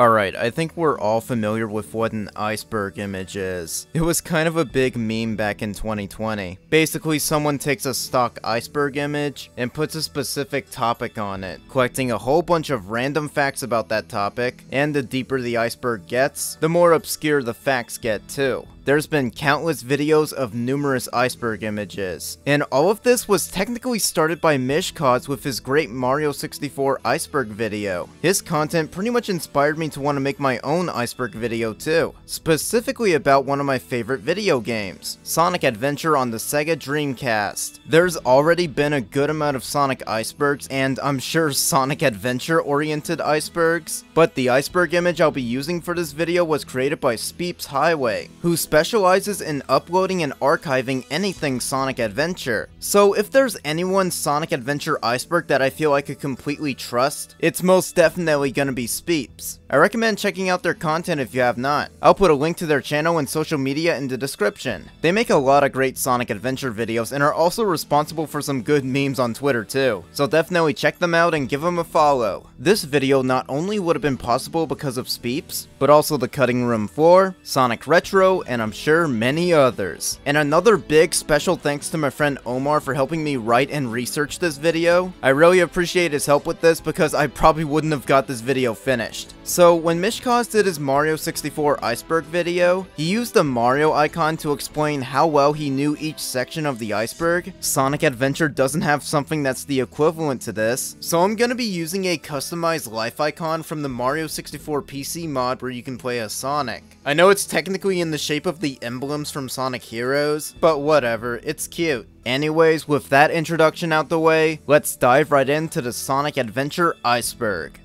Alright, I think we're all familiar with what an iceberg image is. It was kind of a big meme back in 2020. Basically, someone takes a stock iceberg image and puts a specific topic on it, collecting a whole bunch of random facts about that topic, and the deeper the iceberg gets, the more obscure the facts get too. There's been countless videos of numerous iceberg images, and all of this was technically started by Mishcads with his great Mario 64 iceberg video. His content pretty much inspired me to want to make my own iceberg video too, specifically about one of my favorite video games, Sonic Adventure on the Sega Dreamcast. There's already been a good amount of Sonic icebergs, and I'm sure Sonic Adventure oriented icebergs, but the iceberg image I'll be using for this video was created by Speeps Highway, who specializes in uploading and archiving anything Sonic Adventure. So if there's anyone's Sonic Adventure iceberg that I feel I could completely trust, it's most definitely gonna be Speeps. I recommend checking out their content if you have not. I'll put a link to their channel and social media in the description. They make a lot of great Sonic Adventure videos and are also responsible for some good memes on Twitter too, so definitely check them out and give them a follow. This video not only would have been possible because of Speeps, but also the Cutting Room Floor, Sonic Retro, and I'm sure many others. And another big special thanks to my friend Omar for helping me write and research this video. I really appreciate his help with this because I probably wouldn't have got this video finished. So when Mishcads did his Mario 64 iceberg video, he used the Mario icon to explain how well he knew each section of the iceberg. Sonic Adventure doesn't have something that's the equivalent to this, so I'm gonna be using a customized life icon from the Mario 64 PC mod where you can play as Sonic. I know it's technically in the shape of the emblems from Sonic Heroes, but whatever, it's cute. Anyways, with that introduction out the way, let's dive right into the Sonic Adventure iceberg.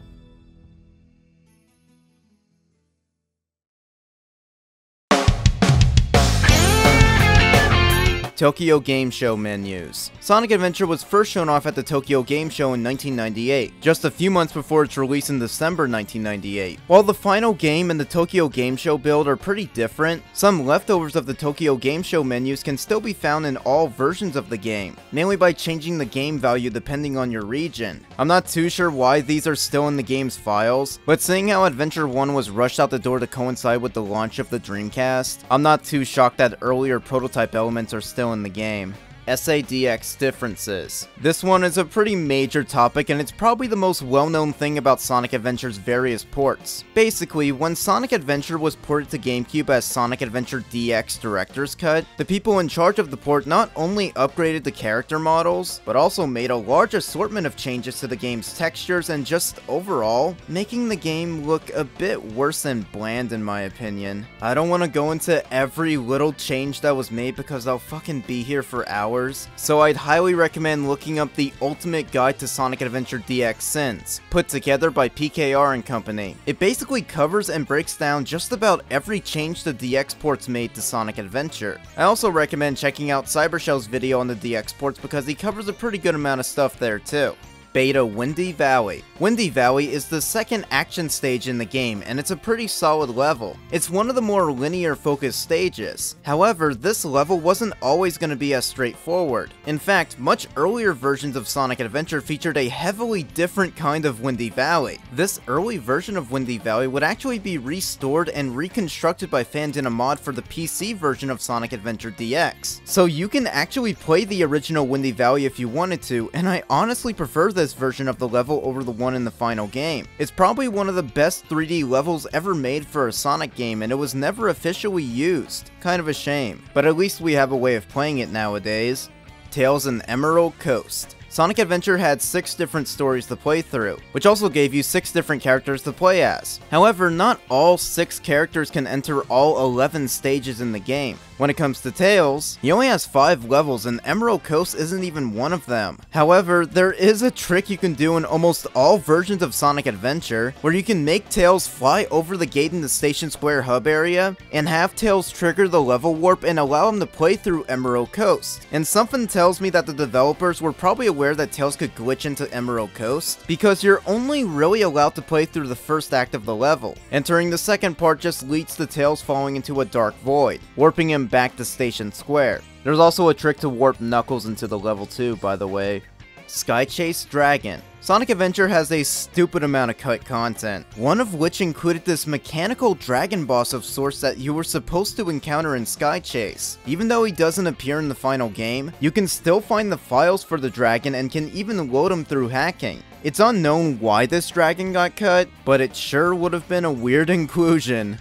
Tokyo Game Show menus. Sonic Adventure was first shown off at the Tokyo Game Show in 1998, just a few months before its release in December 1998. While the final game and the Tokyo Game Show build are pretty different, some leftovers of the Tokyo Game Show menus can still be found in all versions of the game, mainly by changing the game value depending on your region. I'm not too sure why these are still in the game's files, but seeing how Adventure 1 was rushed out the door to coincide with the launch of the Dreamcast, I'm not too shocked that earlier prototype elements are still in the game. SADX differences. This one is a pretty major topic, and it's probably the most well-known thing about Sonic Adventure's various ports. Basically, when Sonic Adventure was ported to GameCube as Sonic Adventure DX Director's Cut, the people in charge of the port not only upgraded the character models, but also made a large assortment of changes to the game's textures and just overall, making the game look a bit worse than bland in my opinion. I don't want to go into every little change that was made because I'll fucking be here for hours. So I'd highly recommend looking up the Ultimate Guide to Sonic Adventure DX Sins, put together by PKR and company. It basically covers and breaks down just about every change the DX ports made to Sonic Adventure. I also recommend checking out Cybershell's video on the DX ports because he covers a pretty good amount of stuff there too. Beta Windy Valley. Windy Valley is the second action stage in the game, and it's a pretty solid level. It's one of the more linear focused stages. However, this level wasn't always going to be as straightforward. In fact, much earlier versions of Sonic Adventure featured a heavily different kind of Windy Valley. This early version of Windy Valley would actually be restored and reconstructed by fans in a mod for the PC version of Sonic Adventure DX. So you can actually play the original Windy Valley if you wanted to, and I honestly prefer this version of the level over the one in the final game. It's probably one of the best 3D levels ever made for a Sonic game, and it was never officially used. Kind of a shame, but at least we have a way of playing it nowadays. Tales of the Emerald Coast. Sonic Adventure had 6 different stories to play through, which also gave you 6 different characters to play as. However, not all 6 characters can enter all 11 stages in the game. When it comes to Tails, he only has 5 levels and Emerald Coast isn't even one of them. However, there is a trick you can do in almost all versions of Sonic Adventure, where you can make Tails fly over the gate in the Station Square hub area, and have Tails trigger the level warp and allow him to play through Emerald Coast. And something tells me that the developers were probably aware that Tails could glitch into Emerald Coast, because you're only really allowed to play through the first act of the level. Entering the second part just leads to Tails falling into a dark void, warping him back to Station Square. There's also a trick to warp Knuckles into the level too, by the way. Sky Chase Dragon. Sonic Adventure has a stupid amount of cut content, one of which included this mechanical dragon boss of sorts that you were supposed to encounter in Sky Chase. Even though he doesn't appear in the final game, you can still find the files for the dragon and can even load them through hacking. It's unknown why this dragon got cut, but it sure would have been a weird inclusion.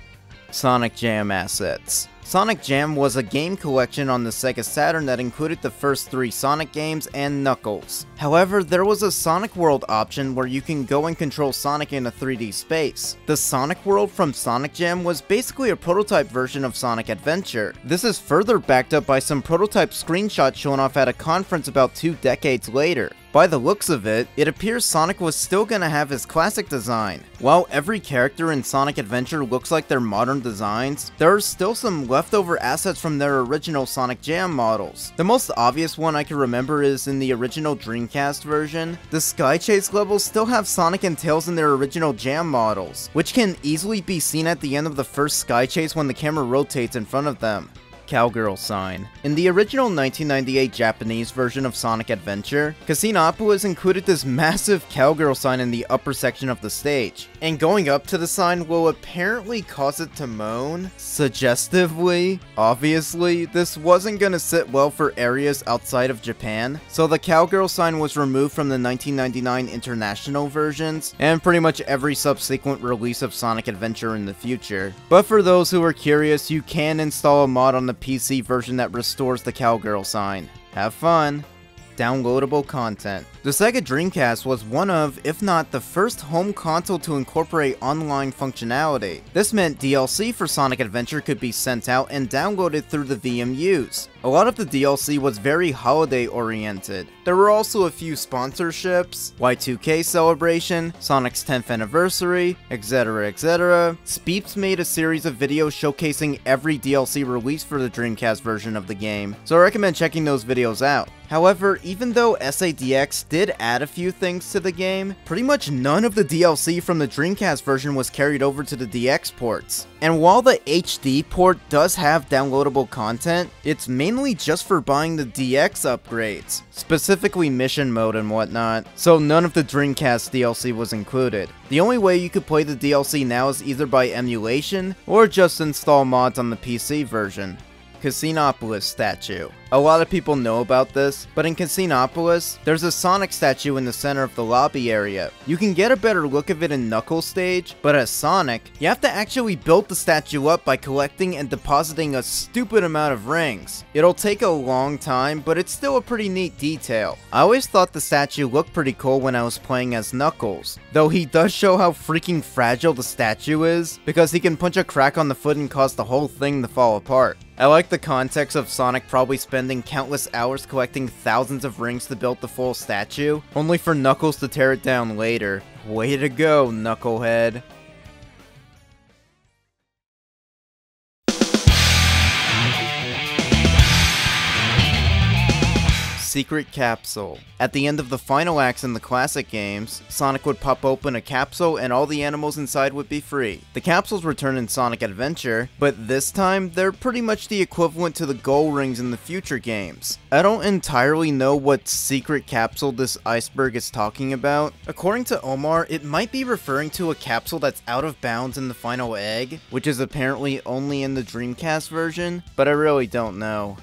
Sonic Jam assets. Sonic Jam was a game collection on the Sega Saturn that included the first 3 Sonic games and Knuckles. However, there was a Sonic World option where you can go and control Sonic in a 3D space. The Sonic World from Sonic Jam was basically a prototype version of Sonic Adventure. This is further backed up by some prototype screenshots shown off at a conference about 2 decades later. By the looks of it, it appears Sonic was still gonna have his classic design. While every character in Sonic Adventure looks like their modern designs, there are still some leftover assets from their original Sonic Jam models. The most obvious one I can remember is in the original Dreamcast version. The Sky Chase levels still have Sonic and Tails in their original Jam models, which can easily be seen at the end of the first Sky Chase when the camera rotates in front of them. Cowgirl sign. In the original 1998 Japanese version of Sonic Adventure, Casinopolis included this massive cowgirl sign in the upper section of the stage, and going up to the sign will apparently cause it to moan, suggestively. Obviously, this wasn't gonna sit well for areas outside of Japan, so the cowgirl sign was removed from the 1999 international versions, and pretty much every subsequent release of Sonic Adventure in the future. But for those who are curious, you can install a mod on the PC version that restores the cowgirl sign. Have fun! Downloadable content. The Sega Dreamcast was one of, if not the first home console to incorporate online functionality. This meant DLC for Sonic Adventure could be sent out and downloaded through the VMUs. A lot of the DLC was very holiday oriented. There were also a few sponsorships, Y2K celebration, Sonic's 10th anniversary, etc, etc. Speeps made a series of videos showcasing every DLC release for the Dreamcast version of the game, so I recommend checking those videos out. However, even though SADX did add a few things to the game, pretty much none of the DLC from the Dreamcast version was carried over to the DX ports. And while the HD port does have downloadable content, it's mainly just for buying the DX upgrades, specifically mission mode and whatnot, so none of the Dreamcast DLC was included. The only way you could play the DLC now is either by emulation or just install mods on the PC version. Casinopolis statue. A lot of people know about this, but in Casinopolis, there's a Sonic statue in the center of the lobby area. You can get a better look of it in Knuckles stage, but as Sonic, you have to actually build the statue up by collecting and depositing a stupid amount of rings. It'll take a long time, but it's still a pretty neat detail. I always thought the statue looked pretty cool when I was playing as Knuckles, though he does show how freaking fragile the statue is, because he can punch a crack on the foot and cause the whole thing to fall apart. I like the context of Sonic probably spending countless hours collecting thousands of rings to build the full statue, only for Knuckles to tear it down later. Way to go, Knucklehead. Secret capsule. At the end of the final acts in the classic games, Sonic would pop open a capsule and all the animals inside would be free. The capsules return in Sonic Adventure, but this time they're pretty much the equivalent to the gold rings in the future games. I don't entirely know what secret capsule this iceberg is talking about. According to Omar, it might be referring to a capsule that's out of bounds in the final egg, which is apparently only in the Dreamcast version, but I really don't know.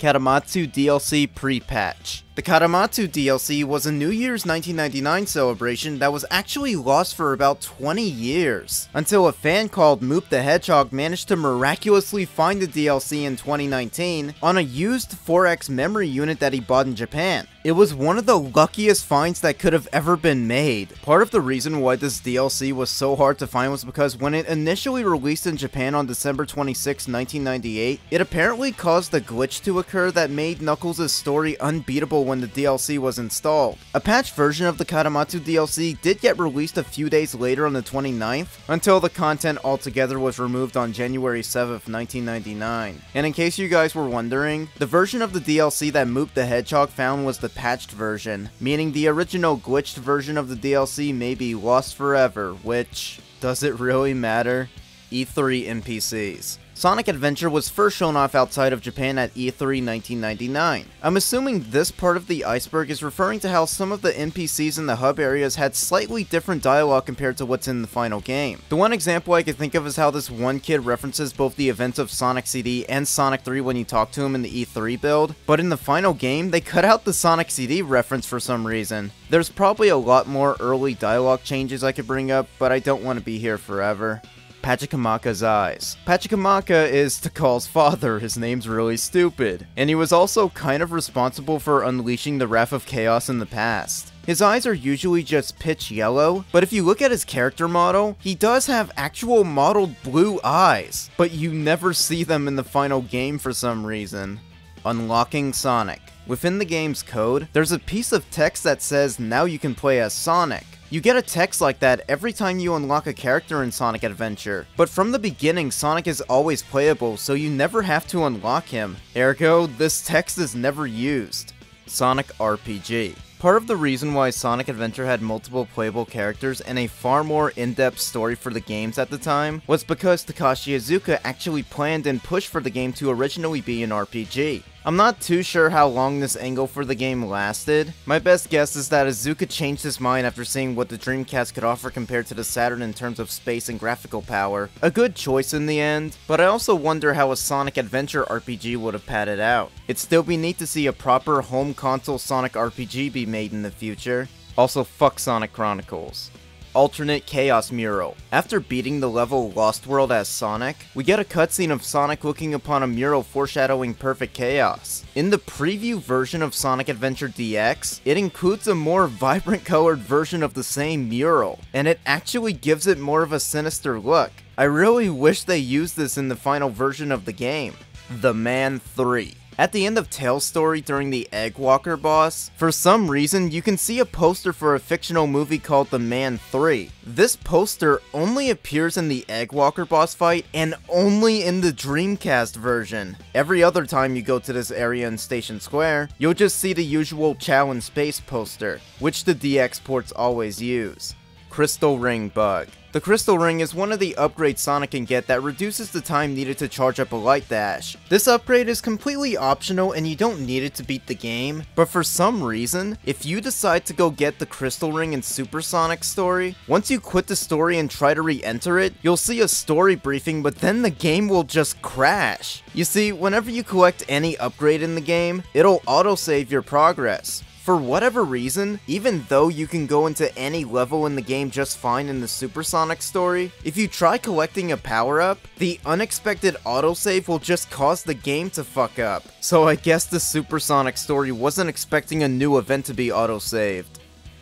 Katamatsu DLC pre-patch. The Katamatsu DLC was a New Year's 1999 celebration that was actually lost for about 20 years, until a fan called Moop the Hedgehog managed to miraculously find the DLC in 2019 on a used 4X memory unit that he bought in Japan. It was one of the luckiest finds that could have ever been made. Part of the reason why this DLC was so hard to find was because when it initially released in Japan on December 26, 1998, it apparently caused a glitch to occur that made Knuckles' story unbeatable when the DLC was installed. A patched version of the Katamatsu DLC did get released a few days later on the 29th, until the content altogether was removed on January 7th, 1999. And in case you guys were wondering, the version of the DLC that Moop the Hedgehog found was the patched version, meaning the original glitched version of the DLC may be lost forever, which, does it really matter? E3 NPCs. Sonic Adventure was first shown off outside of Japan at E3 1999. I'm assuming this part of the iceberg is referring to how some of the NPCs in the hub areas had slightly different dialogue compared to what's in the final game. The one example I could think of is how this one kid references both the events of Sonic CD and Sonic 3 when you talk to him in the E3 build, but in the final game, they cut out the Sonic CD reference for some reason. There's probably a lot more early dialogue changes I could bring up, but I don't want to be here forever. Pachikamaka's eyes. Pachikamaka is Takal's father, his name's really stupid, and he was also kind of responsible for unleashing the Wrath of Chaos in the past. His eyes are usually just pitch yellow, but if you look at his character model, he does have actual modeled blue eyes, but you never see them in the final game for some reason. Unlocking Sonic. Within the game's code, there's a piece of text that says, "Now you can play as Sonic." You get a text like that every time you unlock a character in Sonic Adventure, but from the beginning Sonic is always playable, so you never have to unlock him. Ergo, this text is never used. Sonic RPG. Part of the reason why Sonic Adventure had multiple playable characters and a far more in-depth story for the games at the time was because Takashi Iizuka actually planned and pushed for the game to originally be an RPG. I'm not too sure how long this angle for the game lasted. My best guess is that Iizuka changed his mind after seeing what the Dreamcast could offer compared to the Saturn in terms of space and graphical power. A good choice in the end, but I also wonder how a Sonic Adventure RPG would have padded out. It'd still be neat to see a proper home console Sonic RPG be made in the future. Also, fuck Sonic Chronicles. Alternate Chaos Mural. After beating the level Lost World as Sonic, we get a cutscene of Sonic looking upon a mural foreshadowing perfect chaos. In the preview version of Sonic Adventure DX, it includes a more vibrant colored version of the same mural, and it actually gives it more of a sinister look. I really wish they used this in the final version of the game. The Man 3. At the end of Tails' story during the Egg Walker boss, for some reason you can see a poster for a fictional movie called The Man 3. This poster only appears in the Egg Walker boss fight and only in the Dreamcast version. Every other time you go to this area in Station Square, you'll just see the usual Chao in Space poster, which the DX ports always use. Crystal Ring Bug. The Crystal Ring is one of the upgrades Sonic can get that reduces the time needed to charge up a light dash. This upgrade is completely optional and you don't need it to beat the game, but for some reason, if you decide to go get the Crystal Ring in Super Sonic's story, once you quit the story and try to re-enter it, you'll see a story briefing, but then the game will just crash. You see, whenever you collect any upgrade in the game, it'll autosave your progress. For whatever reason, even though you can go into any level in the game just fine in the Super Sonic story, if you try collecting a power-up, the unexpected autosave will just cause the game to fuck up. So I guess the Super Sonic story wasn't expecting a new event to be autosaved.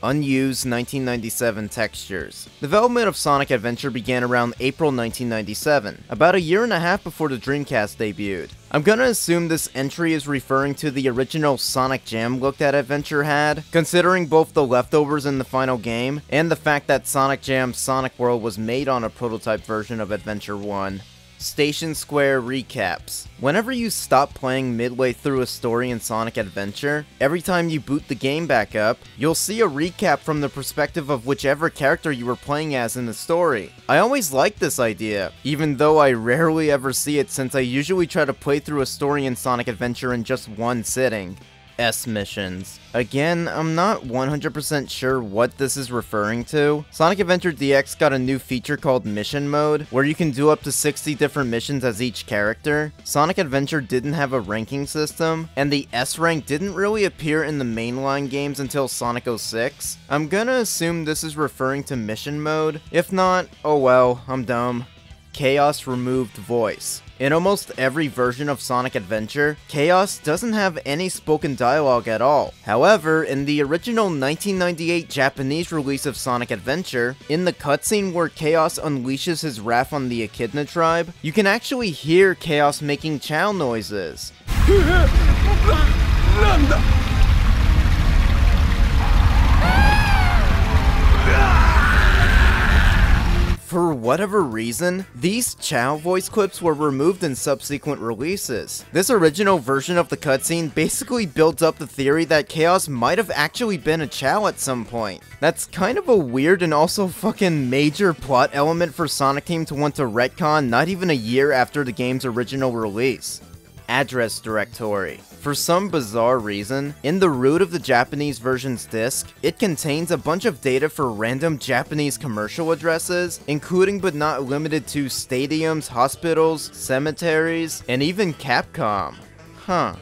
Unused 1997 textures. Development of Sonic Adventure began around April 1997, about a year and a half before the Dreamcast debuted. I'm gonna assume this entry is referring to the original Sonic Jam look that Adventure had, considering both the leftovers in the final game and the fact that Sonic Jam's Sonic World was made on a prototype version of Adventure 1. Station Square recaps. Whenever you stop playing midway through a story in Sonic Adventure, every time you boot the game back up, you'll see a recap from the perspective of whichever character you were playing as in the story. I always liked this idea, even though I rarely ever see it since I usually try to play through a story in Sonic Adventure in just one sitting. S missions. Again, I'm not 100% sure what this is referring to. Sonic Adventure DX got a new feature called Mission Mode, where you can do up to 60 different missions as each character. Sonic Adventure didn't have a ranking system, and the S rank didn't really appear in the mainline games until Sonic 06. I'm gonna assume this is referring to Mission Mode. If not, oh well, I'm dumb. Chaos removed voice. In almost every version of Sonic Adventure, Chaos doesn't have any spoken dialogue at all. However, in the original 1998 Japanese release of Sonic Adventure, in the cutscene where Chaos unleashes his wrath on the Echidna tribe, you can actually hear Chaos making Chao noises. For whatever reason, these Chao voice clips were removed in subsequent releases. This original version of the cutscene basically built up the theory that Chaos might have actually been a Chao at some point. That's kind of a weird and also fucking major plot element for Sonic Team to want to retcon not even a year after the game's original release. Address directory. For some bizarre reason, in the root of the Japanese version's disc, it contains a bunch of data for random Japanese commercial addresses, including but not limited to stadiums, hospitals, cemeteries, and even Capcom. Huh.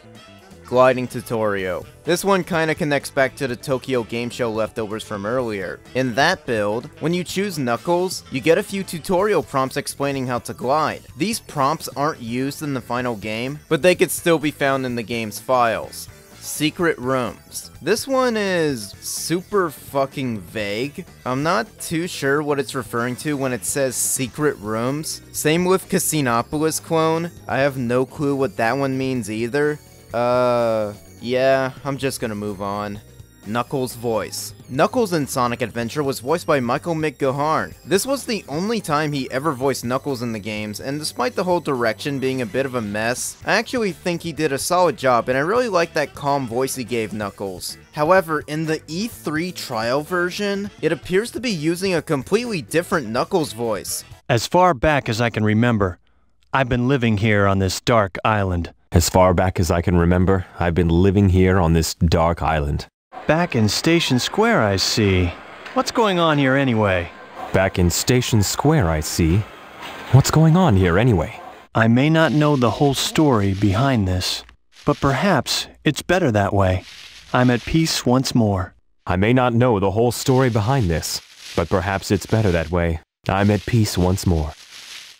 Gliding tutorial. This one kinda connects back to the Tokyo Game Show leftovers from earlier. In that build, when you choose Knuckles, you get a few tutorial prompts explaining how to glide. These prompts aren't used in the final game, but they could still be found in the game's files. Secret rooms. This one is super fucking vague. I'm not too sure what it's referring to when it says secret rooms. Same with Casinopolis clone. I have no clue what that one means either. Yeah, I'm just gonna move on. Knuckles' voice. Knuckles in Sonic Adventure was voiced by Michael McGoharn. This was the only time he ever voiced Knuckles in the games, and despite the whole direction being a bit of a mess, I actually think he did a solid job, and I really like that calm voice he gave Knuckles. However, in the E3 trial version, it appears to be using a completely different Knuckles voice. As far back as I can remember, I've been living here on this dark island. As far back as I can remember, I've been living here on this dark island. Back in Station Square, I see. What's going on here anyway? Back in Station Square, I see. What's going on here anyway? I may not know the whole story behind this, but perhaps it's better that way. I'm at peace once more. I may not know the whole story behind this, but perhaps it's better that way. I'm at peace once more.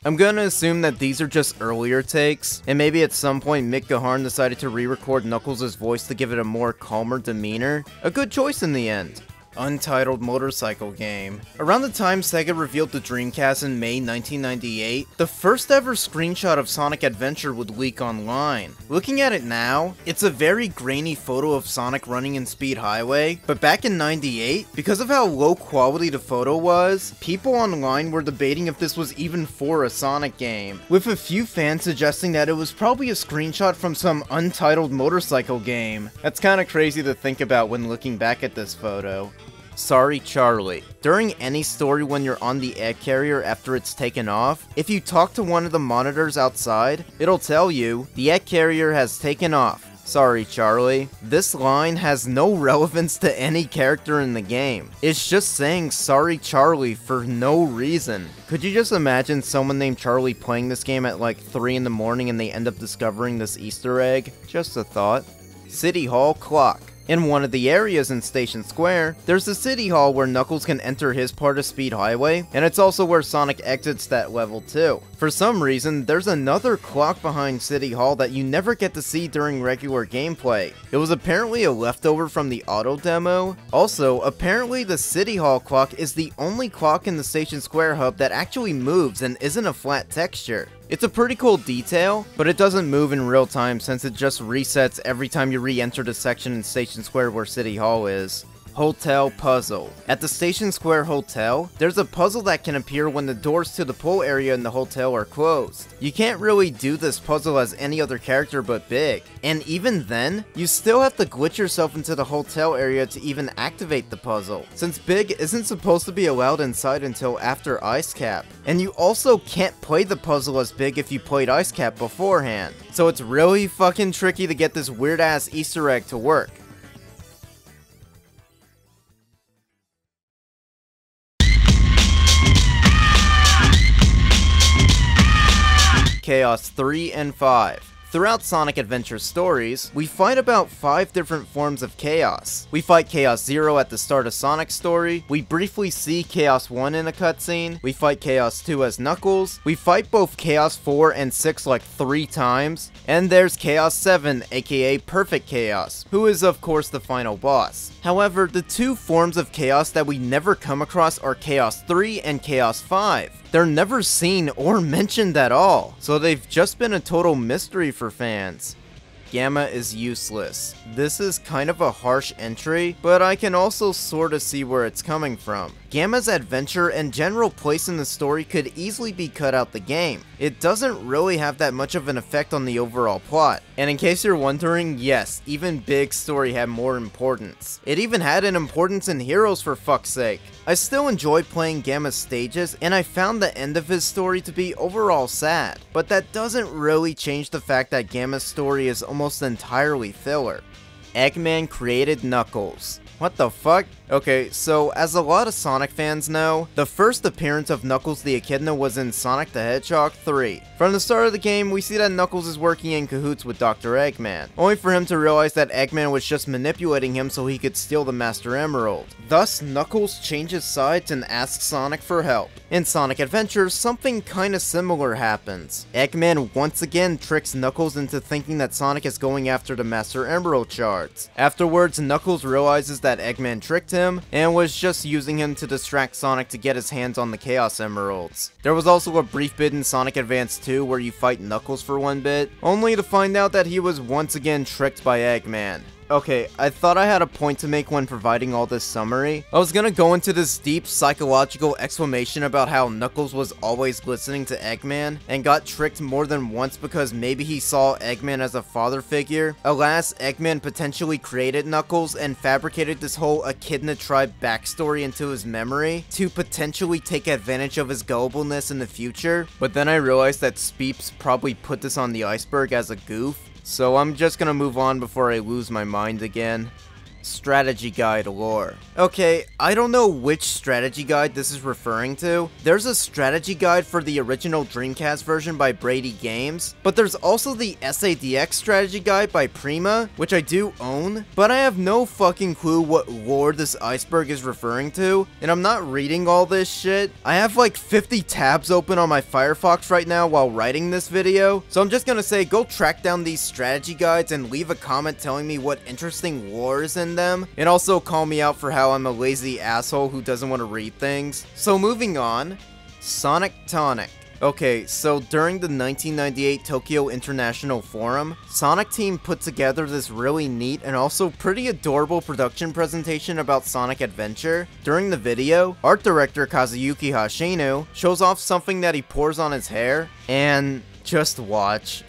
I'm gonna assume that these are just earlier takes, and maybe at some point McGoharn decided to re-record Knuckles' voice to give it a more calmer demeanor. A good choice in the end. Untitled motorcycle game. Around the time Sega revealed the Dreamcast in May 1998, the first ever screenshot of Sonic Adventure would leak online. Looking at it now, it's a very grainy photo of Sonic running in Speed Highway, but back in '98, because of how low quality the photo was, people online were debating if this was even for a Sonic game, with a few fans suggesting that it was probably a screenshot from some untitled motorcycle game. That's kinda crazy to think about when looking back at this photo. Sorry, Charlie. During any story when you're on the egg carrier after it's taken off, if you talk to one of the monitors outside, it'll tell you, the egg carrier has taken off. Sorry, Charlie. This line has no relevance to any character in the game. It's just saying sorry, Charlie for no reason. Could you just imagine someone named Charlie playing this game at like 3 in the morning and they end up discovering this Easter egg? Just a thought. City Hall clock. In one of the areas in Station Square, there's the City Hall where Knuckles can enter his part of Speed Highway, and it's also where Sonic exits that level too. For some reason, there's another clock behind City Hall that you never get to see during regular gameplay. It was apparently a leftover from the auto demo. Also, apparently the City Hall clock is the only clock in the Station Square hub that actually moves and isn't a flat texture. It's a pretty cool detail, but it doesn't move in real time since it just resets every time you re-enter the section in Station Square where City Hall is. Hotel puzzle. At the Station Square Hotel, there's a puzzle that can appear when the doors to the pool area in the hotel are closed. You can't really do this puzzle as any other character but Big, and even then, you still have to glitch yourself into the hotel area to even activate the puzzle, since Big isn't supposed to be allowed inside until after Ice Cap, and you also can't play the puzzle as Big if you played Ice Cap beforehand, so it's really fucking tricky to get this weird ass Easter egg to work. Chaos 3 and 5. Throughout Sonic Adventure stories, we fight about 5 different forms of Chaos. We fight Chaos Zero at the start of Sonic's story, we briefly see Chaos 1 in a cutscene, we fight Chaos 2 as Knuckles, we fight both Chaos 4 and 6 like 3 times, and there's Chaos 7, aka Perfect Chaos, who is of course the final boss. However, the 2 forms of Chaos that we never come across are Chaos 3 and Chaos 5. They're never seen or mentioned at all, so they've just been a total mystery for fans. Gamma is useless. This is kind of a harsh entry, but I can also sorta see where it's coming from. Gamma's adventure and general place in the story could easily be cut out the game. It doesn't really have that much of an effect on the overall plot. And in case you're wondering, yes, even Big's story had more importance. It even had an importance in Heroes, for fuck's sake. I still enjoyed playing Gamma's stages, and I found the end of his story to be overall sad. But that doesn't really change the fact that Gamma's story is almost entirely filler. Eggman created Knuckles. What the fuck? Okay, so as a lot of Sonic fans know, the first appearance of Knuckles the Echidna was in Sonic the Hedgehog 3. From the start of the game, we see that Knuckles is working in cahoots with Dr. Eggman, only for him to realize that Eggman was just manipulating him so he could steal the Master Emerald. Thus, Knuckles changes sides and asks Sonic for help. In Sonic Adventure, something kinda similar happens. Eggman once again tricks Knuckles into thinking that Sonic is going after the Master Emerald shards. Afterwards, Knuckles realizes that Eggman tricked him, and was just using him to distract Sonic to get his hands on the Chaos Emeralds. There was also a brief bit in Sonic Advance 2 where you fight Knuckles for one bit, only to find out that he was once again tricked by Eggman. Okay, I thought I had a point to make when providing all this summary. I was gonna go into this deep psychological explanation about how Knuckles was always listening to Eggman, and got tricked more than once because maybe he saw Eggman as a father figure. Alas, Eggman potentially created Knuckles and fabricated this whole Echidna tribe backstory into his memory, to potentially take advantage of his gullibleness in the future. But then I realized that Speeps probably put this on the iceberg as a goof. So I'm just gonna move on before I lose my mind again. Strategy guide lore. Okay, I don't know which strategy guide this is referring to. There's a strategy guide for the original Dreamcast version by Brady Games, but there's also the SADX strategy guide by Prima, which I do own, but I have no fucking clue what lore this iceberg is referring to, and I'm not reading all this shit. I have like 50 tabs open on my Firefox right now while writing this video, so I'm just gonna say go track down these strategy guides and leave a comment telling me what interesting lore is in them, and also call me out for how I'm a lazy asshole who doesn't want to read things. So moving on, Sonic Tonic. Okay, so during the 1998 Tokyo International Forum, Sonic Team put together this really neat and also pretty adorable production presentation about Sonic Adventure. During the video, art director Kazuyuki Hashino shows off something that he pours on his hair, and just watch.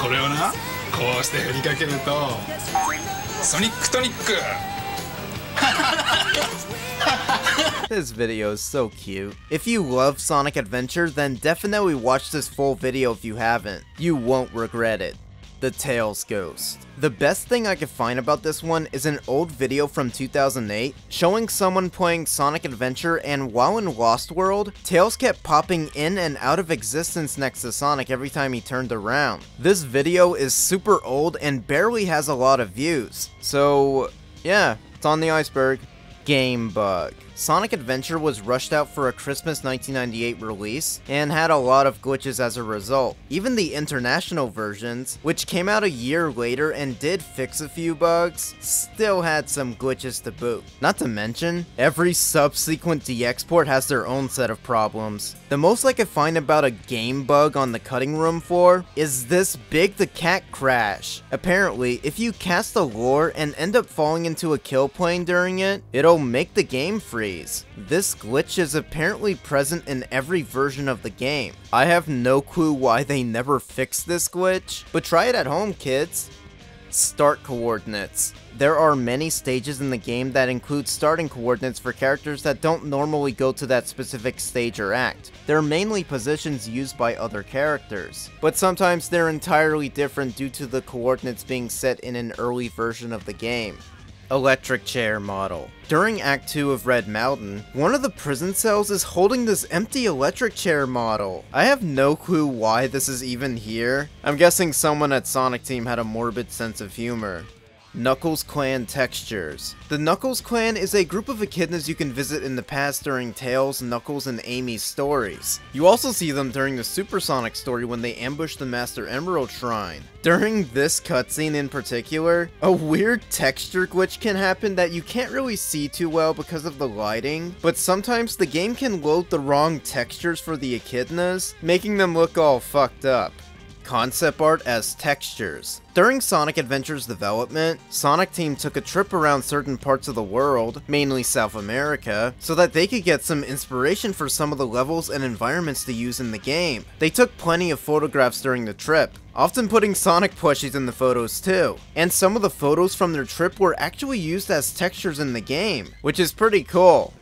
これをな、こうして振りかけると Sonic Tonic! This video is so cute. If you love Sonic Adventure, then definitely watch this full video if you haven't. You won't regret it. The Tails Ghost. The best thing I could find about this one is an old video from 2008 showing someone playing Sonic Adventure, and while in Lost World, Tails kept popping in and out of existence next to Sonic every time he turned around. This video is super old and barely has a lot of views, so yeah, it's on the iceberg. Game bug. Sonic Adventure was rushed out for a Christmas 1998 release, and had a lot of glitches as a result. Even the international versions, which came out a year later and did fix a few bugs, still had some glitches to boot. Not to mention, every subsequent DX port has their own set of problems. The most I could find about a game bug on the cutting room floor is this Big the Cat crash. Apparently, if you cast a lure and end up falling into a kill plane during it, it'll make the game freeze. This glitch is apparently present in every version of the game. I have no clue why they never fixed this glitch, but try it at home, kids. Start coordinates. There are many stages in the game that include starting coordinates for characters that don't normally go to that specific stage or act. They're mainly positions used by other characters, but sometimes they're entirely different due to the coordinates being set in an early version of the game. Electric chair model. During Act 2 of Red Mountain, one of the prison cells is holding this empty electric chair model. I have no clue why this is even here. I'm guessing someone at Sonic Team had a morbid sense of humor. Knuckles Clan textures. The Knuckles Clan is a group of echidnas you can visit in the past during Tails, Knuckles, and Amy's stories. You also see them during the Super Sonic story when they ambush the Master Emerald Shrine. During this cutscene in particular, a weird texture glitch can happen that you can't really see too well because of the lighting, but sometimes the game can load the wrong textures for the echidnas, making them look all fucked up. concept art as textures. During Sonic Adventure's development, Sonic Team took a trip around certain parts of the world, mainly South America, so that they could get some inspiration for some of the levels and environments to use in the game. They took plenty of photographs during the trip, often putting Sonic plushies in the photos too. And some of the photos from their trip were actually used as textures in the game, which is pretty cool.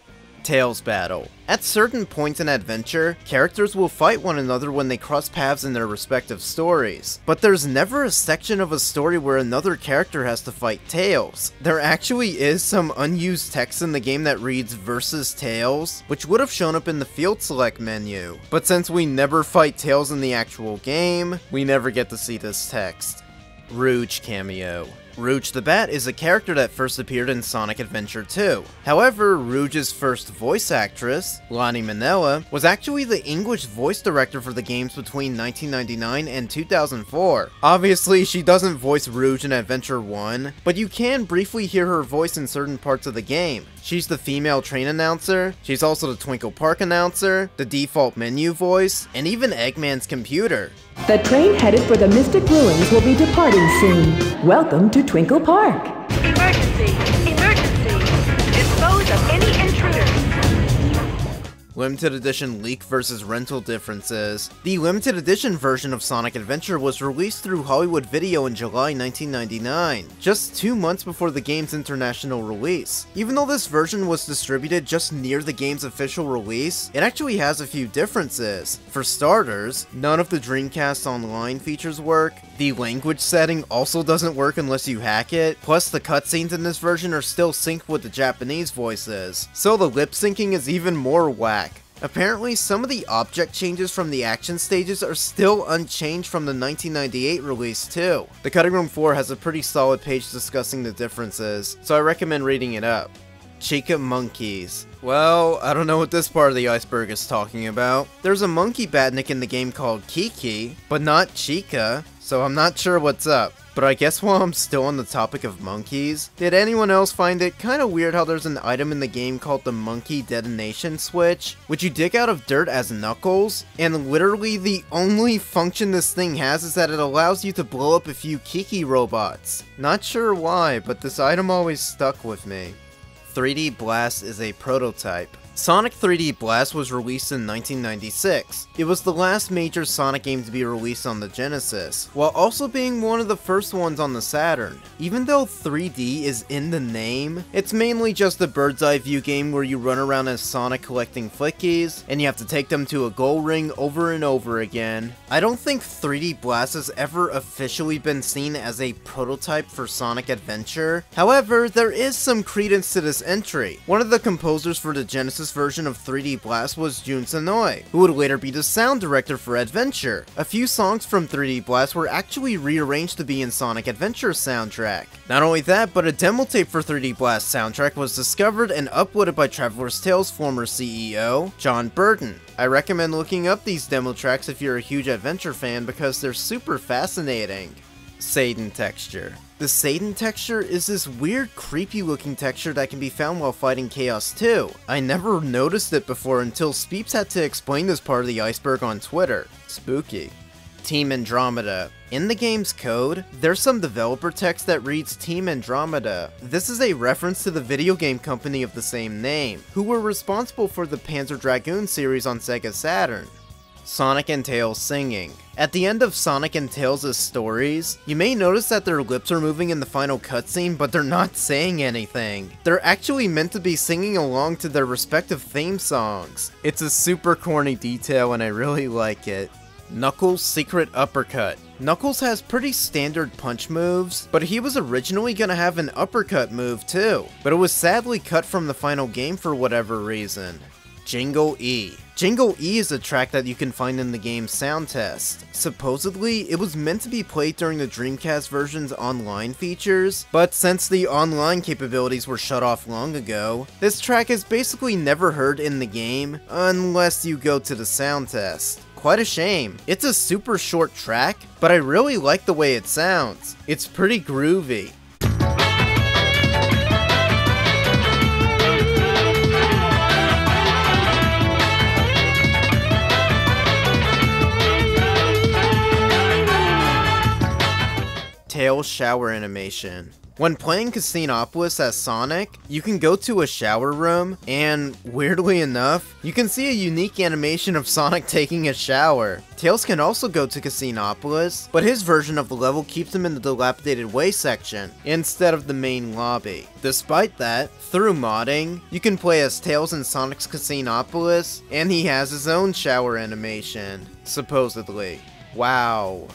Tails battle. At certain points in Adventure, characters will fight one another when they cross paths in their respective stories, but there's never a section of a story where another character has to fight Tails. There actually is some unused text in the game that reads versus Tails, which would have shown up in the field select menu, but since we never fight Tails in the actual game, we never get to see this text. Rouge cameo. Rouge the Bat is a character that first appeared in Sonic Adventure 2. However, Rouge's first voice actress, Lani Minella, was actually the English voice director for the games between 1999 and 2004. Obviously, she doesn't voice Rouge in Adventure 1, but you can briefly hear her voice in certain parts of the game. She's the female train announcer, she's also the Twinkle Park announcer, the default menu voice, and even Eggman's computer. The train headed for the Mystic Ruins will be departing soon. Welcome to Twinkle Park. Emergency! Emergency! Dispose of any intruders! Limited edition leak versus rental differences. The limited edition version of Sonic Adventure was released through Hollywood Video in July 1999, just 2 months before the game's international release. Even though this version was distributed just near the game's official release, it actually has a few differences. For starters, none of the Dreamcast Online features work. The language setting also doesn't work unless you hack it, plus the cutscenes in this version are still synced with the Japanese voices, so the lip syncing is even more whack. Apparently, some of the object changes from the action stages are still unchanged from the 1998 release too. The Cutting Room Floor has a pretty solid page discussing the differences, so I recommend reading it up. Chica monkeys. Well, I don't know what this part of the iceberg is talking about. There's a monkey badnik in the game called Kiki, but not Chica, so I'm not sure what's up. But I guess while I'm still on the topic of monkeys, did anyone else find it kinda weird how there's an item in the game called the Monkey Detonation Switch, which you dig out of dirt as Knuckles, and literally the only function this thing has is that it allows you to blow up a few Kiki robots. Not sure why, but this item always stuck with me. 3D Blast is a prototype. Sonic 3D Blast was released in 1996. It was the last major Sonic game to be released on the Genesis, while also being one of the first ones on the Saturn. Even though 3D is in the name, it's mainly just a bird's eye view game where you run around as Sonic collecting flickies, and you have to take them to a goal ring over and over again. I don't think 3D Blast has ever officially been seen as a prototype for Sonic Adventure. However, there is some credence to this entry. One of the composers for the Genesis version of 3D Blast was Jun Senoi, who would later be the sound director for Adventure. A few songs from 3D Blast were actually rearranged to be in Sonic Adventure's soundtrack. Not only that, but a demo tape for 3D Blast soundtrack was discovered and uploaded by Traveler's Tales' former CEO, John Burton. I recommend looking up these demo tracks if you're a huge Adventure fan because they're super fascinating. Satan texture. The Satan texture is this weird, creepy-looking texture that can be found while fighting Chaos 2. I never noticed it before until Speeps had to explain this part of the iceberg on Twitter. Spooky. Team Andromeda. In the game's code, there's some developer text that reads Team Andromeda. This is a reference to the video game company of the same name, who were responsible for the Panzer Dragoon series on Sega Saturn. Sonic and Tails singing. At the end of Sonic and Tails' stories, you may notice that their lips are moving in the final cutscene, but they're not saying anything. They're actually meant to be singing along to their respective theme songs. It's a super corny detail and I really like it. Knuckles' secret uppercut. Knuckles has pretty standard punch moves, but he was originally gonna have an uppercut move too, but it was sadly cut from the final game for whatever reason. Jingle E. Jingle E is a track that you can find in the game's sound test. Supposedly, it was meant to be played during the Dreamcast version's online features, but since the online capabilities were shut off long ago, this track is basically never heard in the game unless you go to the sound test. Quite a shame. It's a super short track, but I really like the way it sounds. It's pretty groovy. hail shower animation. When playing Casinopolis as Sonic, you can go to a shower room, and weirdly enough, you can see a unique animation of Sonic taking a shower. Tails can also go to Casinopolis, but his version of the level keeps him in the dilapidated way section, instead of the main lobby. Despite that, through modding, you can play as Tails in Sonic's Casinopolis, and he has his own shower animation, supposedly. Wow.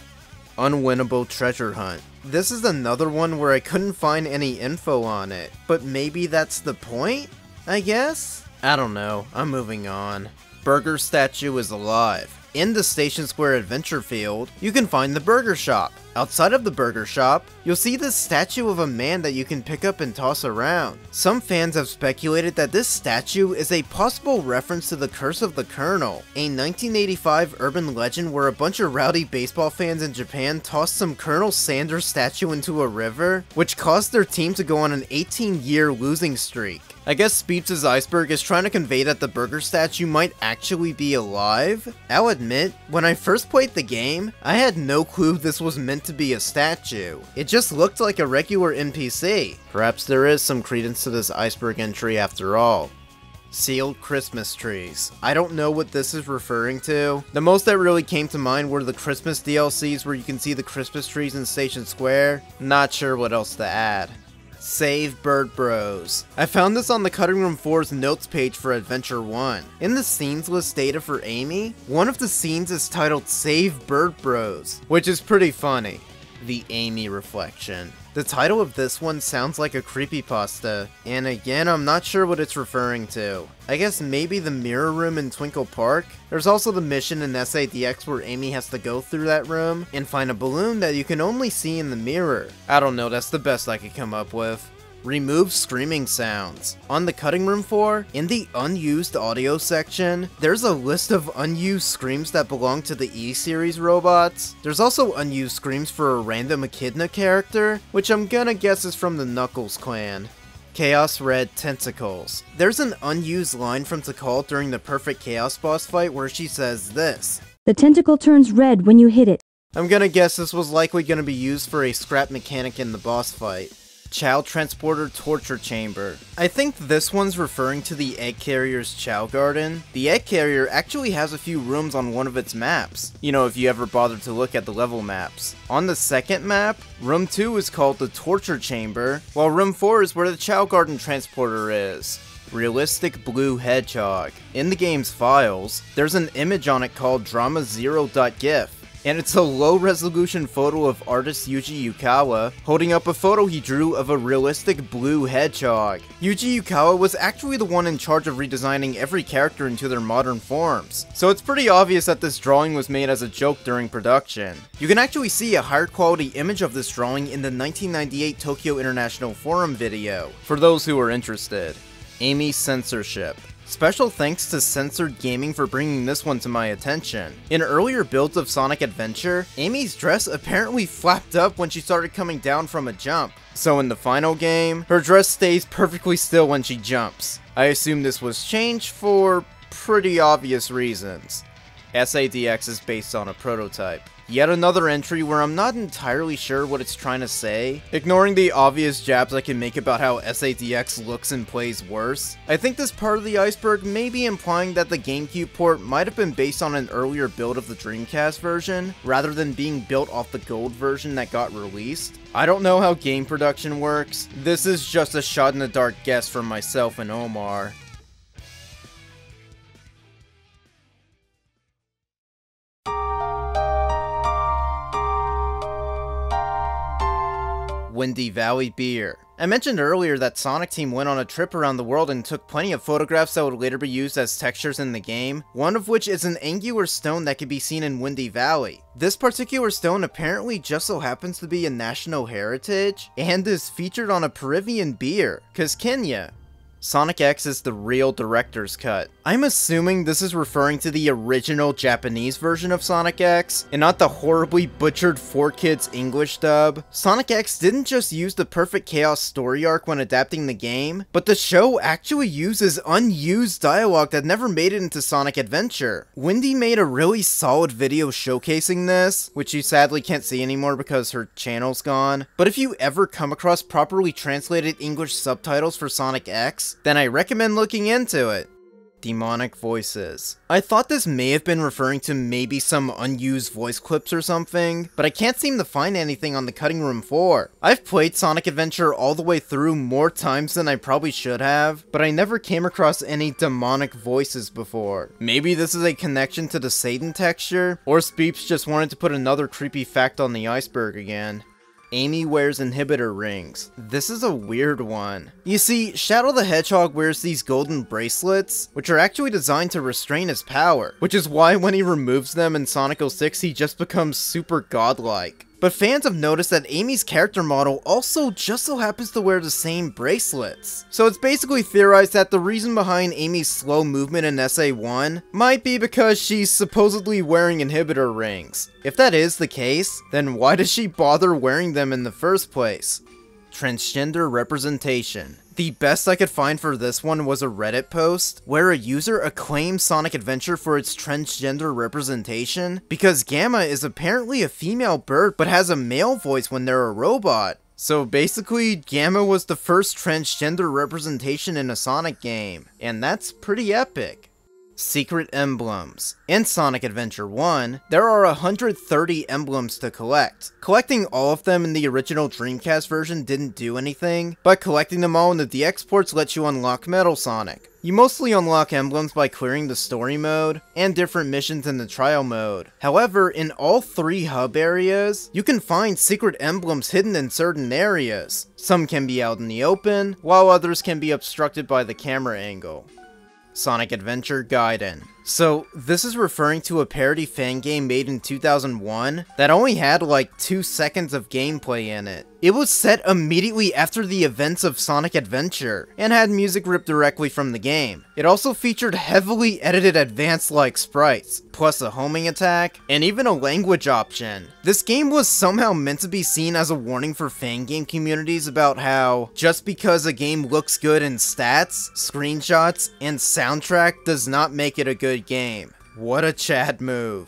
Unwinnable treasure hunt. This is another one where I couldn't find any info on it, but maybe that's the point, I guess? I don't know, I'm moving on. Burger Statue is alive. In the Station Square Adventure Field, you can find the burger shop. Outside of the burger shop, you'll see this statue of a man that you can pick up and toss around. Some fans have speculated that this statue is a possible reference to The Curse of the Colonel, a 1985 urban legend where a bunch of rowdy baseball fans in Japan tossed some Colonel Sanders statue into a river, which caused their team to go on an 18-year losing streak. I guess Speeps' iceberg is trying to convey that the burger statue might actually be alive. I'll admit, when I first played the game, I had no clue this was meant to be a statue. It just looked like a regular NPC. Perhaps there is some credence to this iceberg entry after all. Sealed Christmas trees. I don't know what this is referring to. The most that really came to mind were the Christmas DLCs where you can see the Christmas trees in Station Square. Not sure what else to add. Save Bird Bros. I found this on the Cutting Room 4's notes page for Adventure 1. In the scenes list data for Amy, one of the scenes is titled Save Bird Bros, which is pretty funny. The Amy reflection. The title of this one sounds like a creepypasta, and again, I'm not sure what it's referring to. I guess maybe the mirror room in Twinkle Park? There's also the mission in SADX where Amy has to go through that room and find a balloon that you can only see in the mirror. I don't know, that's the best I could come up with. Remove screaming sounds. On the Cutting Room 4, in the unused audio section, there's a list of unused screams that belong to the E-series robots. There's also unused screams for a random Echidna character, which I'm gonna guess is from the Knuckles clan. Chaos Red Tentacles. There's an unused line from Tikal during the Perfect Chaos boss fight where she says this: "The tentacle turns red when you hit it." I'm gonna guess this was likely gonna be used for a scrap mechanic in the boss fight. Chao Transporter Torture Chamber. I think this one's referring to the Egg Carrier's Chao Garden. The Egg Carrier actually has a few rooms on one of its maps, you know, if you ever bothered to look at the level maps. On the second map, Room 2 is called the Torture Chamber, while Room 4 is where the Chao Garden Transporter is. Realistic Blue Hedgehog. In the game's files, there's an image on it called drama0.gif. And it's a low-resolution photo of artist Yuji Yukawa holding up a photo he drew of a realistic blue hedgehog. Yuji Yukawa was actually the one in charge of redesigning every character into their modern forms, so it's pretty obvious that this drawing was made as a joke during production. You can actually see a higher quality image of this drawing in the 1998 Tokyo International Forum video, for those who are interested. Amy censorship. Special thanks to Censored Gaming for bringing this one to my attention. In earlier builds of Sonic Adventure, Amy's dress apparently flapped up when she started coming down from a jump. So in the final game, her dress stays perfectly still when she jumps. I assume this was changed for pretty obvious reasons. SADX is based on a prototype. Yet another entry where I'm not entirely sure what it's trying to say. Ignoring the obvious jabs I can make about how SADX looks and plays worse, I think this part of the iceberg may be implying that the GameCube port might have been based on an earlier build of the Dreamcast version, rather than being built off the gold version that got released. I don't know how game production works. This is just a shot in the dark guess from myself and Omar. Windy Valley Beer. I mentioned earlier that Sonic Team went on a trip around the world and took plenty of photographs that would later be used as textures in the game, one of which is an angular stone that can be seen in Windy Valley. This particular stone apparently just so happens to be a national heritage, and is featured on a Peruvian beer, 'cause Kenya. Sonic X is the real director's cut. I'm assuming this is referring to the original Japanese version of Sonic X, and not the horribly butchered 4Kids English dub. Sonic X didn't just use the Perfect Chaos story arc when adapting the game, but the show actually uses unused dialogue that never made it into Sonic Adventure. Wendy made a really solid video showcasing this, which you sadly can't see anymore because her channel's gone, but if you ever come across properly translated English subtitles for Sonic X, then I recommend looking into it. Demonic voices. I thought this may have been referring to maybe some unused voice clips or something, but I can't seem to find anything on the cutting room floor. I've played Sonic Adventure all the way through more times than I probably should have, but I never came across any demonic voices before. Maybe this is a connection to the Satan texture, or Speeps just wanted to put another creepy fact on the iceberg again. Amy wears inhibitor rings. This is a weird one. You see, Shadow the Hedgehog wears these golden bracelets, which are actually designed to restrain his power, which is why when he removes them in Sonic 06, he just becomes super godlike. But fans have noticed that Amy's character model also just so happens to wear the same bracelets. So it's basically theorized that the reason behind Amy's slow movement in SA1 might be because she's supposedly wearing inhibitor rings. If that is the case, then why does she bother wearing them in the first place? Transgender representation. The best I could find for this one was a Reddit post where a user acclaimed Sonic Adventure for its transgender representation because Gamma is apparently a female bird but has a male voice when they're a robot. So basically, Gamma was the first transgender representation in a Sonic game, and that's pretty epic. Secret emblems. In Sonic Adventure 1, there are 130 emblems to collect. Collecting all of them in the original Dreamcast version didn't do anything, but collecting them all in the DX ports lets you unlock Metal Sonic. You mostly unlock emblems by clearing the story mode, and different missions in the trial mode. However, in all three hub areas, you can find secret emblems hidden in certain areas. Some can be out in the open, while others can be obstructed by the camera angle. Sonic Adventure Gaiden. So, this is referring to a parody fan game made in 2001 that only had like 2 seconds of gameplay in it. It was set immediately after the events of Sonic Adventure, and had music ripped directly from the game. It also featured heavily edited advanced-like sprites, plus a homing attack, and even a language option. This game was somehow meant to be seen as a warning for fan game communities about how, just because a game looks good in stats, screenshots, and soundtrack does not make it a good game. What a Chad move.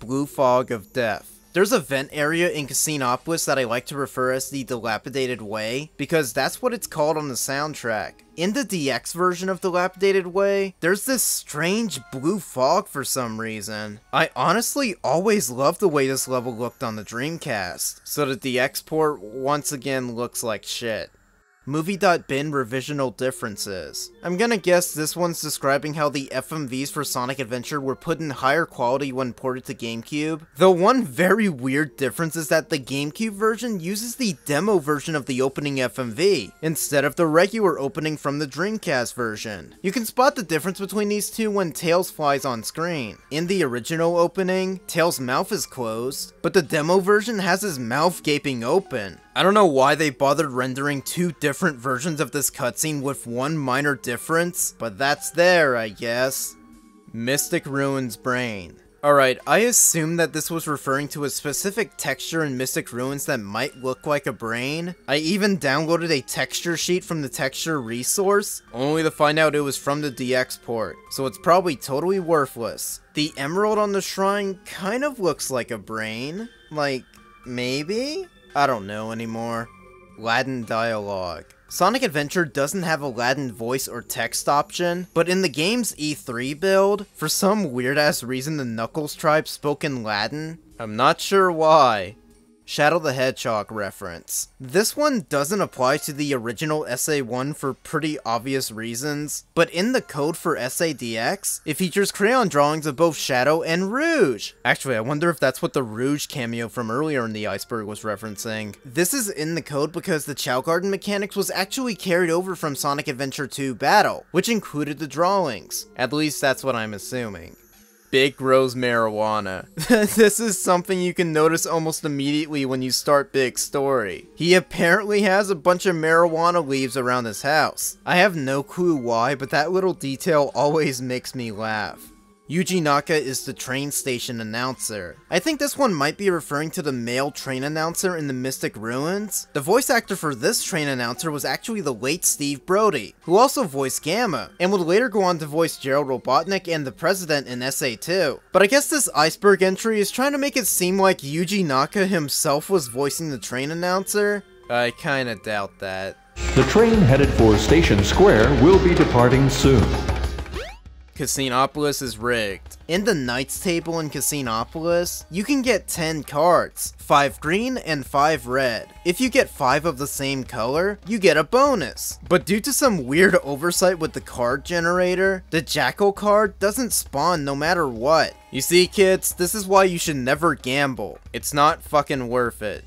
Blue Fog of Death. There's a vent area in Casinopolis that I like to refer as the Dilapidated Way, because that's what it's called on the soundtrack. In the DX version of Dilapidated Way, there's this strange blue fog for some reason. I honestly always loved the way this level looked on the Dreamcast, so the DX port once again looks like shit. Movie.bin revisional differences. I'm gonna guess this one's describing how the FMVs for Sonic Adventure were put in higher quality when ported to GameCube. The one very weird difference is that the GameCube version uses the demo version of the opening FMV, instead of the regular opening from the Dreamcast version. You can spot the difference between these two when Tails flies on screen. In the original opening, Tails' mouth is closed, but the demo version has his mouth gaping open. I don't know why they bothered rendering two different versions of this cutscene with one minor difference, but that's there, I guess. Mystic Ruins Brain. Alright, I assume that this was referring to a specific texture in Mystic Ruins that might look like a brain. I even downloaded a texture sheet from the texture resource, only to find out it was from the DX port, so it's probably totally worthless. The emerald on the shrine kind of looks like a brain. Like, maybe? I don't know anymore. Aladdin dialogue. Sonic Adventure doesn't have Aladdin voice or text option, but in the game's E3 build, for some weird-ass reason the Knuckles tribe spoke in Latin. I'm not sure why. Shadow the Hedgehog reference. This one doesn't apply to the original SA1 for pretty obvious reasons, but in the code for SADX, it features crayon drawings of both Shadow and Rouge. Actually, I wonder if that's what the Rouge cameo from earlier in the iceberg was referencing. This is in the code because the Chao Garden mechanics was actually carried over from Sonic Adventure 2 Battle, which included the drawings. At least that's what I'm assuming. Big grows marijuana. This is something you can notice almost immediately when you start Big's story. He apparently has a bunch of marijuana leaves around his house. I have no clue why, but that little detail always makes me laugh. Yuji Naka is the train station announcer. I think this one might be referring to the male train announcer in the Mystic Ruins. The voice actor for this train announcer was actually the late Steve Brody, who also voiced Gamma, and would later go on to voice Gerald Robotnik and the President in SA2. But I guess this Iceberg entry is trying to make it seem like Yuji Naka himself was voicing the train announcer. I kinda doubt that. The train headed for Station Square will be departing soon. Casinopolis is rigged. In the Knights table in Casinopolis, you can get 10 cards, 5 green and 5 red. If you get 5 of the same color, you get a bonus. But due to some weird oversight with the card generator, the Jackal card doesn't spawn no matter what. You see, kids, this is why you should never gamble. It's not fucking worth it.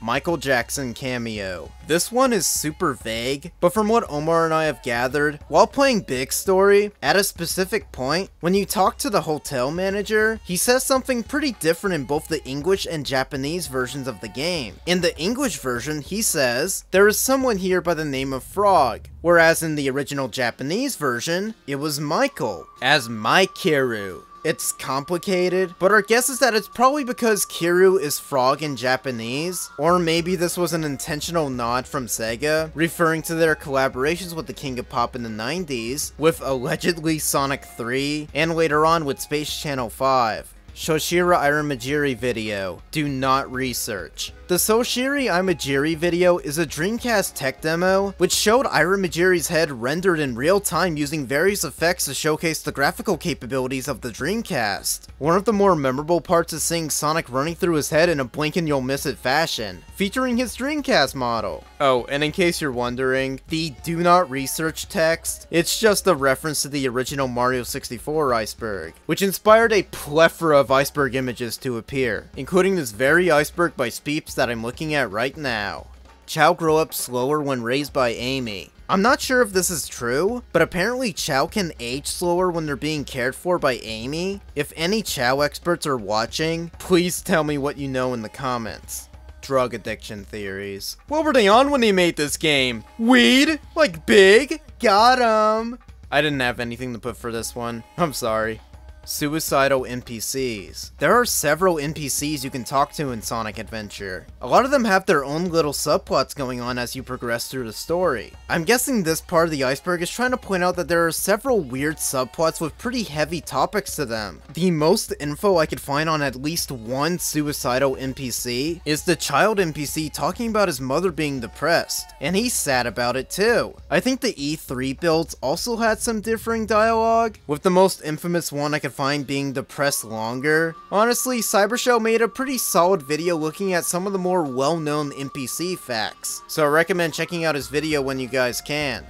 Michael Jackson cameo. This one is super vague, but from what Omar and I have gathered, while playing Big Story, at a specific point, when you talk to the hotel manager, he says something pretty different in both the English and Japanese versions of the game. In the English version, he says, "There is someone here by the name of Frog," whereas in the original Japanese version, it was Michael, as Maikeru. It's complicated, but our guess is that it's probably because Kiru is frog in Japanese, or maybe this was an intentional nod from Sega, referring to their collaborations with the King of Pop in the 90s, with allegedly Sonic 3, and later on with Space Channel 5. Soshiri Imajiri video. Do not research. The Soshiri Imajiri video is a Dreamcast tech demo, which showed Imajiri's head rendered in real time using various effects to showcase the graphical capabilities of the Dreamcast. One of the more memorable parts is seeing Sonic running through his head in a blink and you'll miss it fashion, featuring his Dreamcast model. Oh, and in case you're wondering, the do not research text, it's just a reference to the original Mario 64 iceberg, which inspired a plethora of iceberg images to appear, including this very iceberg by Speeps that I'm looking at right now. Chao grow up slower when raised by Amy. I'm not sure if this is true, but apparently Chao can age slower when they're being cared for by Amy. If any Chao experts are watching, please tell me what you know in the comments. Drug addiction theories. What were they on when they made this game? Weed? Like Big? Got 'em! I didn't have anything to put for this one. I'm sorry. Suicidal NPCs. There are several NPCs you can talk to in Sonic Adventure. A lot of them have their own little subplots going on as you progress through the story. I'm guessing this part of the iceberg is trying to point out that there are several weird subplots with pretty heavy topics to them. The most info I could find on at least one suicidal NPC is the child NPC talking about his mother being depressed, and he's sad about it too. I think the E3 builds also had some differing dialogue, with the most infamous one I could find being depressed longer. Honestly, Cybershell made a pretty solid video looking at some of the more well-known NPC facts, so I recommend checking out his video when you guys can.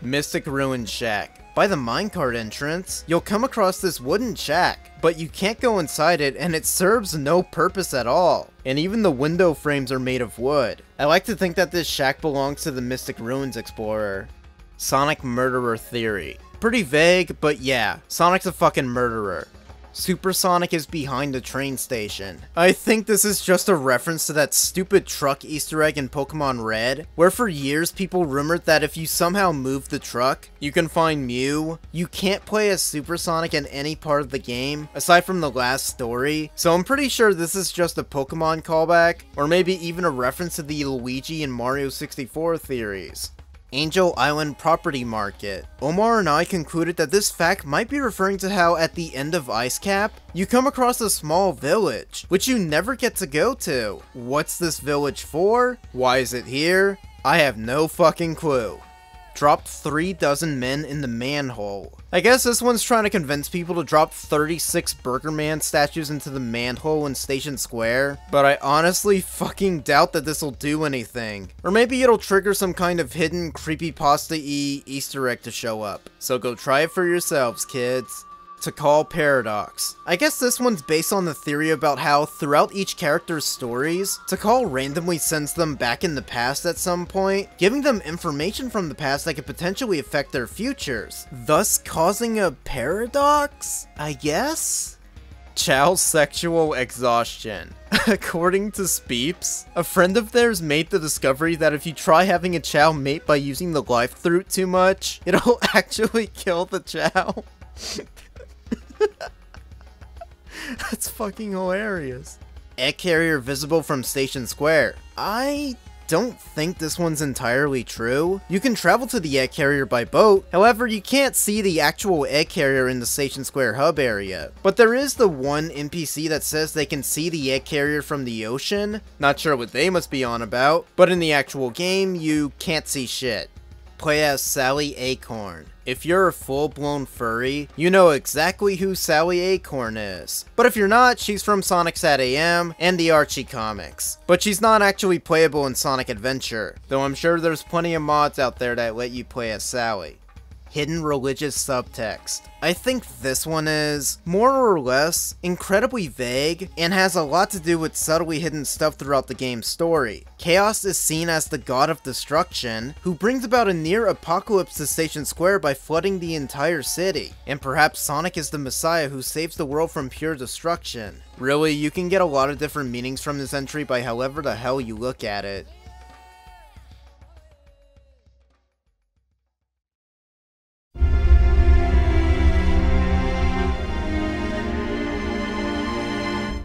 Mystic Ruin Shack. By the minecart entrance, you'll come across this wooden shack, but you can't go inside it and it serves no purpose at all, and even the window frames are made of wood. I like to think that this shack belongs to the Mystic Ruins explorer. Sonic Murderer Theory. Pretty vague, but yeah, Sonic's a fucking murderer. Super Sonic is behind the train station. I think this is just a reference to that stupid truck Easter egg in Pokemon Red, where for years people rumored that if you somehow move the truck, you can find Mew. You can't play as Super Sonic in any part of the game, aside from the last story, so I'm pretty sure this is just a Pokemon callback, or maybe even a reference to the Luigi and Mario 64 theories. Angel Island Property Market. Omar and I concluded that this fact might be referring to how at the end of Ice Cap, you come across a small village, which you never get to go to. What's this village for? Why is it here? I have no fucking clue. Dropped 3 dozen men in the manhole. I guess this one's trying to convince people to drop 36 Burger Man statues into the manhole in Station Square, but I honestly fucking doubt that this'll do anything. Or maybe it'll trigger some kind of hidden creepypasta-y Easter egg to show up. So go try it for yourselves, kids. Tikal Paradox. I guess this one's based on the theory about how, throughout each character's stories, Tikal randomly sends them back in the past at some point, giving them information from the past that could potentially affect their futures, thus causing a paradox, I guess? Chao's sexual exhaustion. According to Speeps, a friend of theirs made the discovery that if you try having a Chao mate by using the life throat too much, it'll actually kill the Chao. That's fucking hilarious. Egg carrier visible from Station Square. I don't think this one's entirely true. You can travel to the egg carrier by boat, however you can't see the actual egg carrier in the Station Square hub area. But there is the one NPC that says they can see the egg carrier from the ocean. Not sure what they must be on about, but in the actual game, you can't see shit. Play as Sally Acorn. If you're a full-blown furry, you know exactly who Sally Acorn is. But if you're not, she's from Sonic's at AM and the Archie comics. But she's not actually playable in Sonic Adventure, though I'm sure there's plenty of mods out there that let you play as Sally. Hidden religious subtext. I think this one is, more or less, incredibly vague and has a lot to do with subtly hidden stuff throughout the game's story. Chaos is seen as the god of destruction, who brings about a near apocalypse to Station Square by flooding the entire city, and perhaps Sonic is the messiah who saves the world from pure destruction. Really, you can get a lot of different meanings from this entry by however the hell you look at it.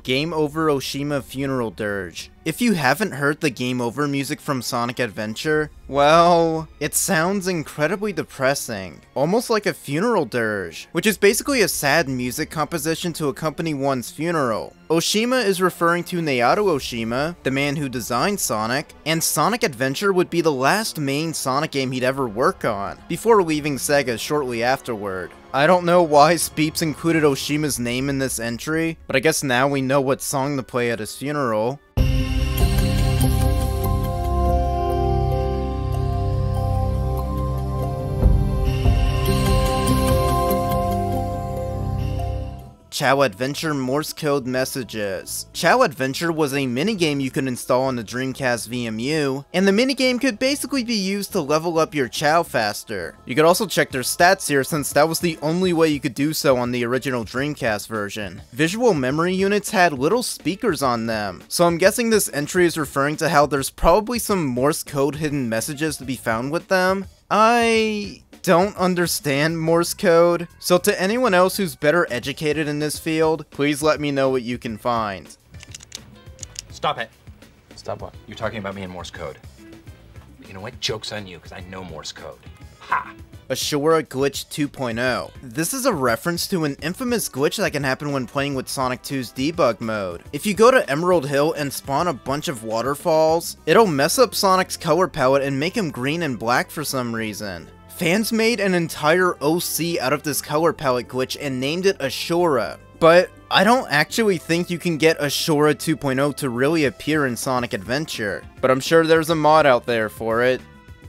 Game Over Oshima Funeral Dirge. If you haven't heard the Game Over music from Sonic Adventure, well, it sounds incredibly depressing. Almost like a funeral dirge, which is basically a sad music composition to accompany one's funeral. Oshima is referring to Naoto Oshima, the man who designed Sonic, and Sonic Adventure would be the last main Sonic game he'd ever work on, before leaving Sega shortly afterward. I don't know why Speeps included Oshima's name in this entry, but I guess now we know what song to play at his funeral. Chao Adventure Morse Code Messages. Chao Adventure was a minigame you could install on the Dreamcast VMU, and the minigame could basically be used to level up your Chao faster. You could also check their stats here since that was the only way you could do so on the original Dreamcast version. Visual memory units had little speakers on them, so I'm guessing this entry is referring to how there's probably some Morse code hidden messages to be found with them. I don't understand Morse code, so to anyone else who's better educated in this field, please let me know what you can find. Stop it. Stop what? You're talking about me in Morse code. You know what? Joke's on you, because I know Morse code. Ha! Ashura Glitch 2.0. This is a reference to an infamous glitch that can happen when playing with Sonic 2's debug mode. If you go to Emerald Hill and spawn a bunch of waterfalls, it'll mess up Sonic's color palette and make him green and black for some reason. Fans made an entire OC out of this color palette glitch and named it Ashura, but I don't actually think you can get Ashura 2.0 to really appear in Sonic Adventure, but I'm sure there's a mod out there for it.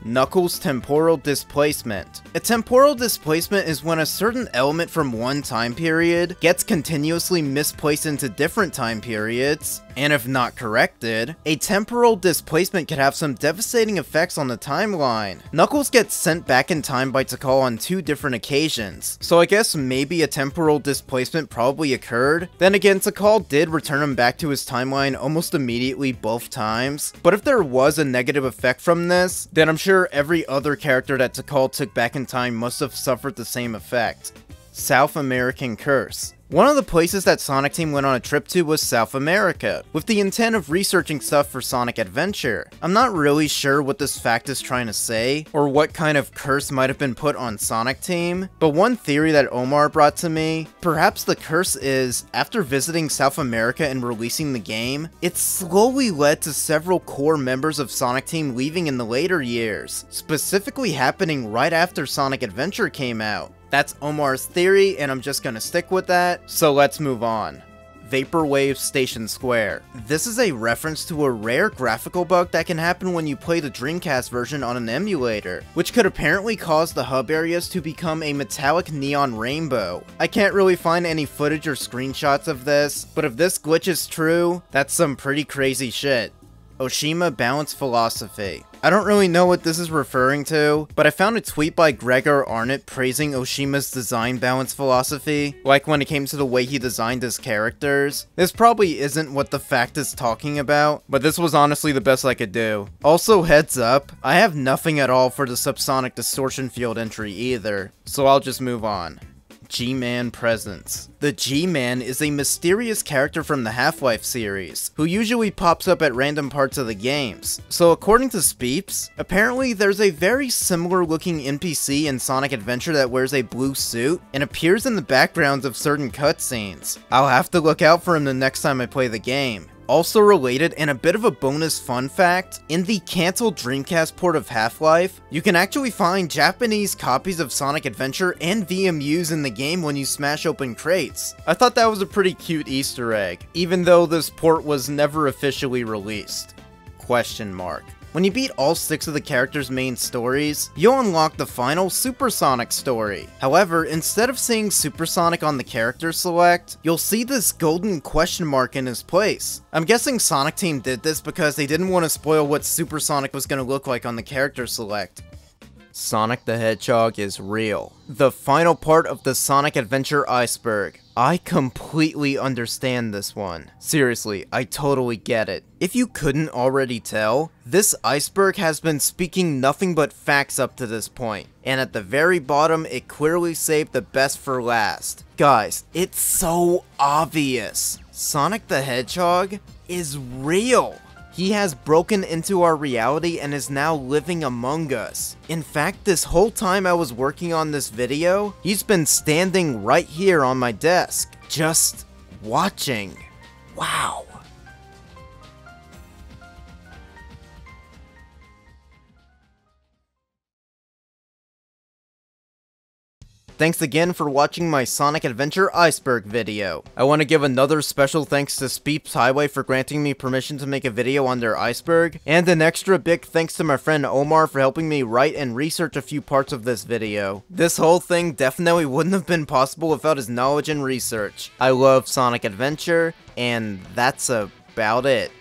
Knuckles Temporal Displacement. A temporal displacement is when a certain element from one time period gets continuously misplaced into different time periods, and if not corrected, a temporal displacement could have some devastating effects on the timeline. Knuckles gets sent back in time by Takao on two different occasions, so I guess maybe a temporal displacement probably occurred. Then again, Takao did return him back to his timeline almost immediately both times, but if there was a negative effect from this, then I'm sure every other character that Takao took back in time must have suffered the same effect. South American Curse. One of the places that Sonic Team went on a trip to was South America, with the intent of researching stuff for Sonic Adventure. I'm not really sure what this fact is trying to say, or what kind of curse might have been put on Sonic Team, but one theory that Omar brought to me, perhaps the curse is, after visiting South America and releasing the game, it slowly led to several core members of Sonic Team leaving in the later years, specifically happening right after Sonic Adventure came out. That's Omar's theory, and I'm just gonna stick with that, so let's move on. Vaporwave Station Square. This is a reference to a rare graphical bug that can happen when you play the Dreamcast version on an emulator, which could apparently cause the hub areas to become a metallic neon rainbow. I can't really find any footage or screenshots of this, but if this glitch is true, that's some pretty crazy shit. Oshima Balance Philosophy. I don't really know what this is referring to, but I found a tweet by Gregor Arnott praising Oshima's design balance philosophy, like when it came to the way he designed his characters. This probably isn't what the fact is talking about, but this was honestly the best I could do. Also, heads up, I have nothing at all for the subsonic distortion field entry either, so I'll just move on. G-Man presence. The G-Man is a mysterious character from the Half-Life series, who usually pops up at random parts of the games. So according to Speeps, apparently there's a very similar looking NPC in Sonic Adventure that wears a blue suit and appears in the backgrounds of certain cutscenes. I'll have to look out for him the next time I play the game. Also related, and a bit of a bonus fun fact, in the cancelled Dreamcast port of Half-Life, you can actually find Japanese copies of Sonic Adventure and VMUs in the game when you smash open crates. I thought that was a pretty cute Easter egg, even though this port was never officially released. Question mark. When you beat all 6 of the characters' main stories, you'll unlock the final Super Sonic story. However, instead of seeing Super Sonic on the character select, you'll see this golden question mark in his place. I'm guessing Sonic Team did this because they didn't want to spoil what Super Sonic was going to look like on the character select. Sonic the Hedgehog is real. The final part of the Sonic Adventure iceberg. I completely understand this one. Seriously, I totally get it. If you couldn't already tell, this iceberg has been speaking nothing but facts up to this point, and at the very bottom, it clearly saved the best for last. Guys, it's so obvious. Sonic the Hedgehog is real. He has broken into our reality and is now living among us. In fact, this whole time I was working on this video, he's been standing right here on my desk, just watching. Wow. Thanks again for watching my Sonic Adventure Iceberg video. I want to give another special thanks to Speeps Highway for granting me permission to make a video on their iceberg, and an extra big thanks to my friend Omar for helping me write and research a few parts of this video. This whole thing definitely wouldn't have been possible without his knowledge and research. I love Sonic Adventure, and that's about it.